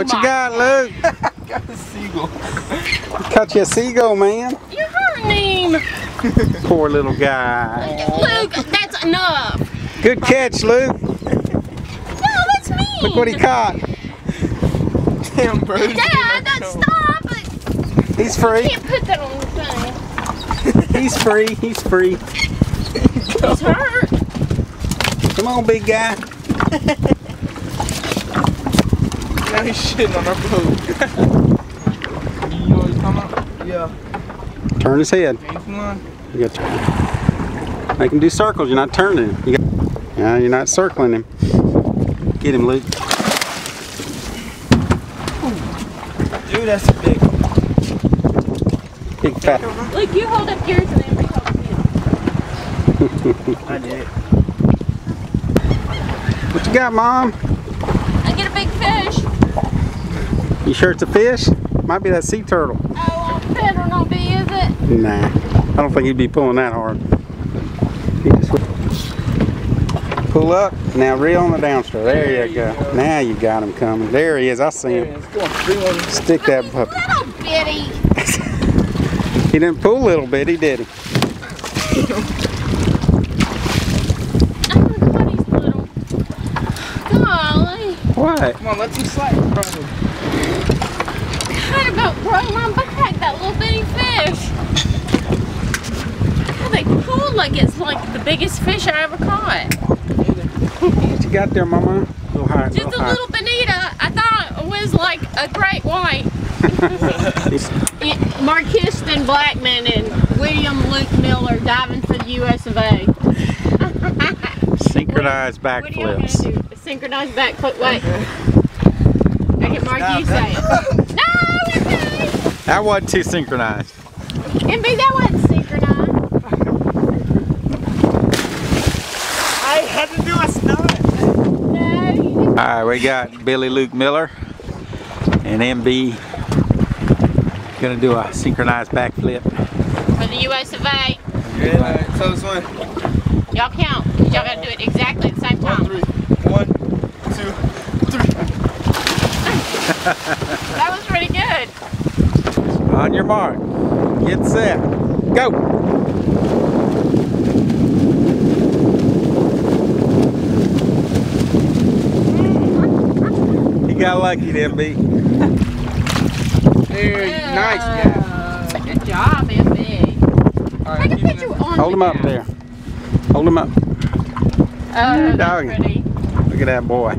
What you got, Luke? I got a seagull. Caught you a seagull, man. You're hurting him. Poor little guy. Luke, that's enough. Good catch, Luke. No, that's me. Look what he caught. Damn bird. Dad, that's stop. He's free. You can't put that on the thing. He's free. He's free. He's hurt. Come on, big guy. Now he's shitting on our boat. You know what he's talking about? Yeah. Turn his head. You got to turn. Make him do circles. You're not turning him. No, you're not circling him. Get him, Luke. Dude, that's a big one. Big fat. Luke, you hold up yours and then we hold his. I did. What you got, Mom? I get a big fish. You sure it's a fish? Might be that sea turtle. Oh, better not be, is it? Nah. I don't think he'd be pulling that hard. Pull up, now reel on the downstroke. There you go. Now you got him coming. There he is, I see him. Stick that puppy. Little bitty. He didn't pull a little bitty, did he? Oh, God, he's little. Golly. What? Come on, let's him slide. God, about broke my back, that little bitty fish. How they cool like it's like the biggest fish I ever caught. What you got there, Mama? A little high, just a little bonita. I thought it was like a great white. Mark Houston Blackman and William Luke Miller diving for the US of A. Synchronized backflips. Synchronized backflip. Wait. Okay. I get Mark, you say it. No, okay. That wasn't too synchronized. And B, that wasn't synchronized. I had to do a stunt. No. Alright, we got Billy Luke Miller and MB gonna do a synchronized backflip. For the US of A. Yeah, right, so this one. Y'all count, because y'all gotta do it exactly at the same time. 1, 2, 3. That was pretty good. On your mark. Get set. Go! Got lucky then, B. There, yeah. Nice guy. Good job, MB. Right, take a picture on hold him up there. Hold him up. Oh, dog. Look at that boy.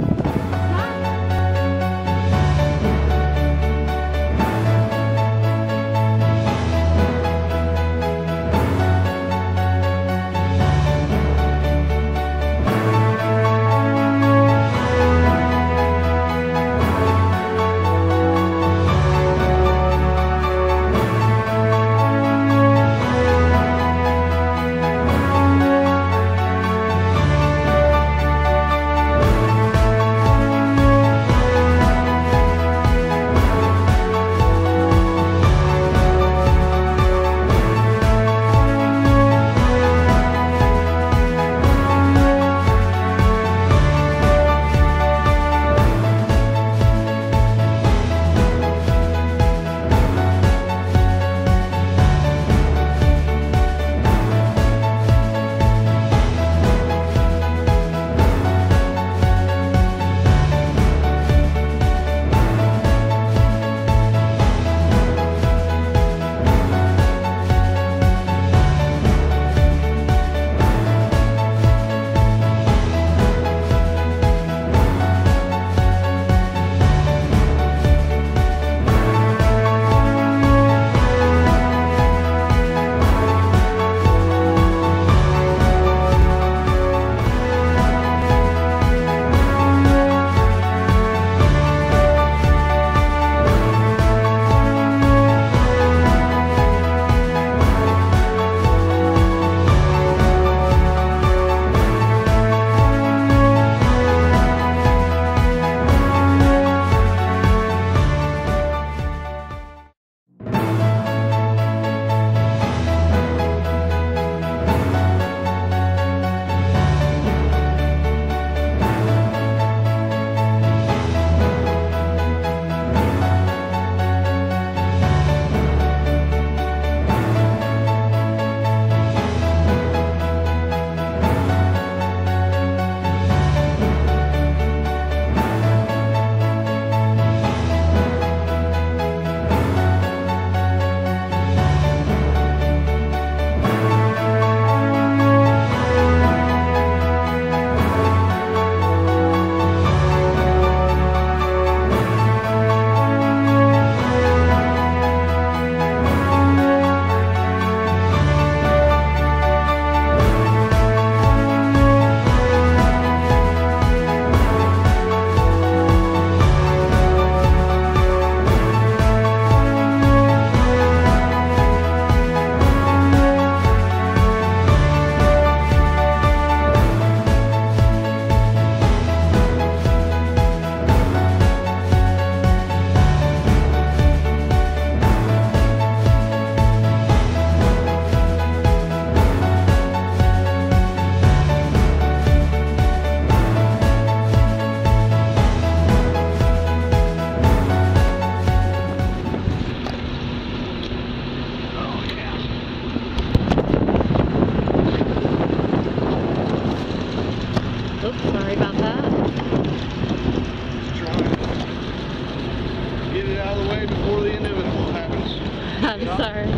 I'm sorry.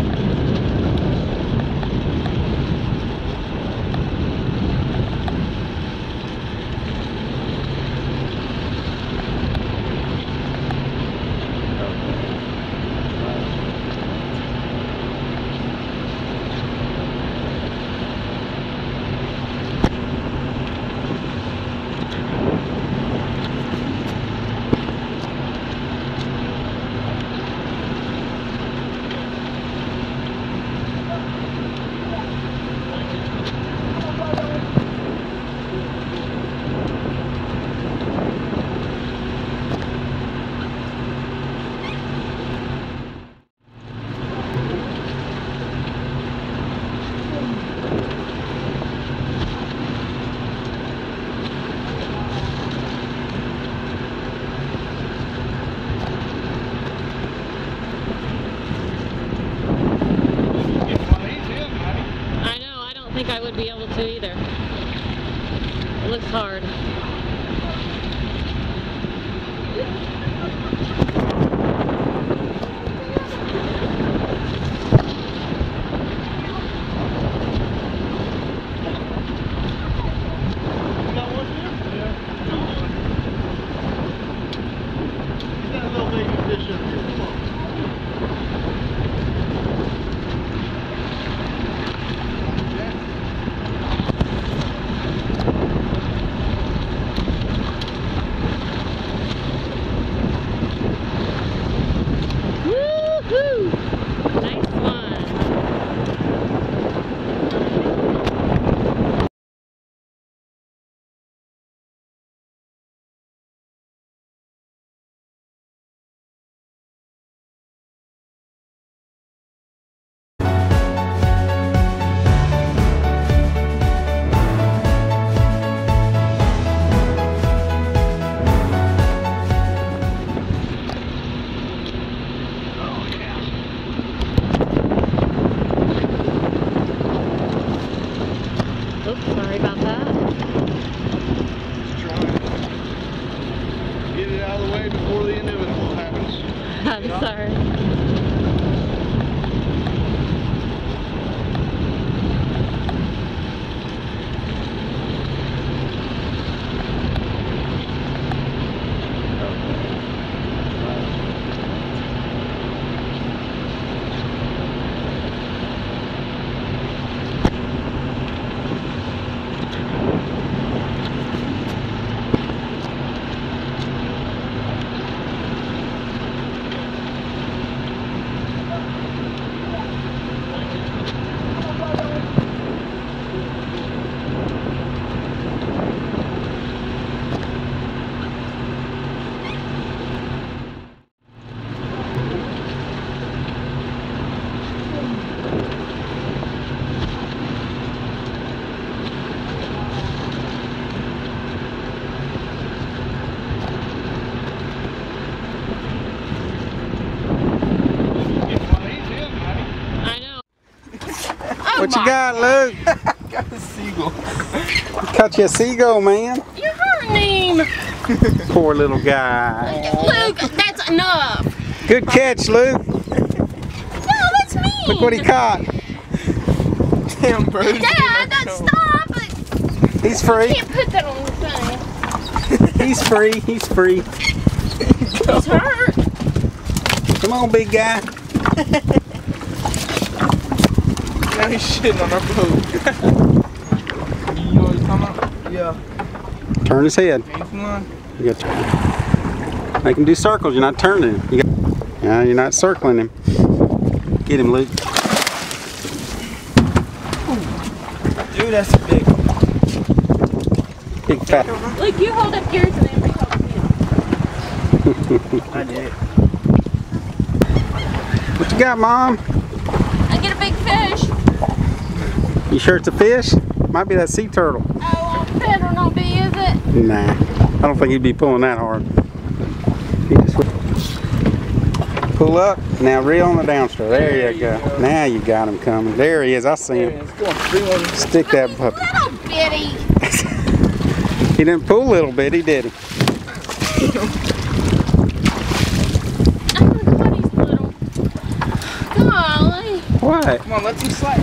Hard. What you got, Luke? I got a seagull. Caught you a seagull, man. You heard him. Poor little guy. Luke, that's enough. Good catch, Luke. No, that's me. Look what he caught. Damn bird. Dad, that's stop. He's free. You can't put that on the thing. He's free. He's free. He's hurt. Come on, big guy. Now he's shitting on our boat. You know what he's talking about? Yeah. Turn his head. You gotta make him do circles. You're not turning him. No, you're not circling him. Get him, Luke. Dude, that's a big one. Big fat. Luke, you hold up yours and then we hold him. I did. What you got, Mom? I get a big fish. You sure it's a fish? Might be that sea turtle. Oh, better not be, is it? Nah, I don't think he'd be pulling that hard. He just pull up, now reel on the downstream. There you go. Now you got him coming. There he is, I see him. Stick that puppy. Little bitty. He didn't pull little bitty, did he? I don't know what he's little. Come on. Why? Come on, let him slide.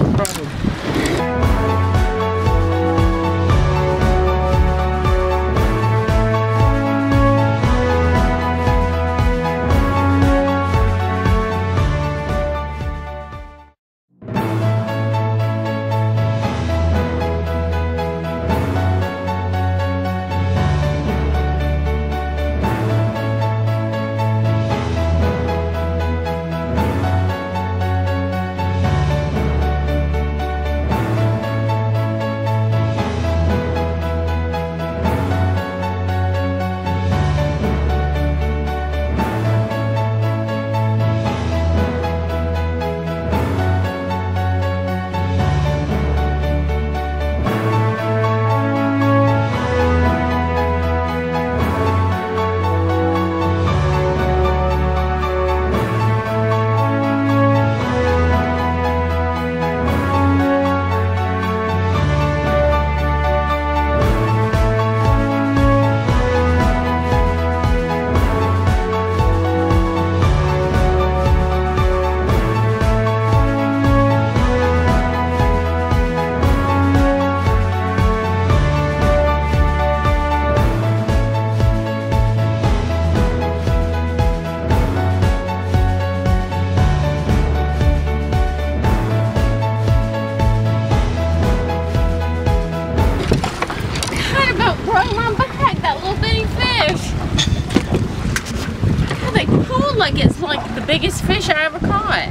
Biggest fish I ever caught.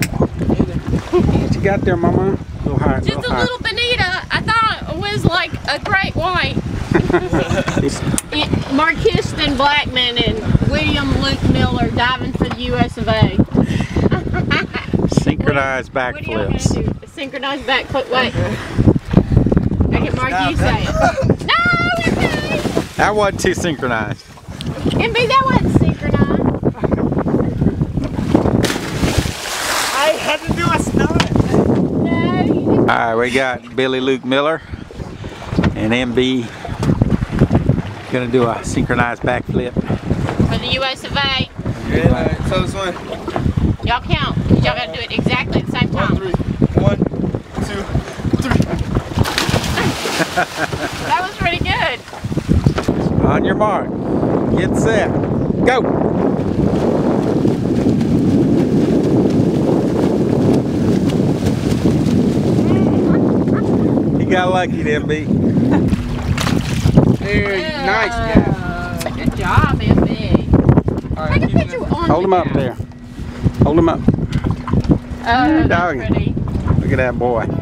What you got there, Mama? Little high, just little a high. Little bonita. I thought it was like a great white. Mark Houston Blackman and William Luke Miller diving for the U.S. of A. Synchronized backflips. Synchronized backflip. Wait. I get Mark, you say it. No, that wasn't too synchronized. MB, that wasn't synchronized. I had to do a stunt. Alright, we got Billy Luke Miller and MB gonna do a synchronized backflip. For the US of A. Yeah, close one. Y'all count. Y'all gotta do it exactly at the same time. 1, 3, 1, 2, 3. That was pretty good. On your mark. Get set. Go! You got lucky then, B. Very nice, guys. Good job, MB. Right, take a picture on hold him up there. Hold him up. Oh, that's pretty. Look at that boy.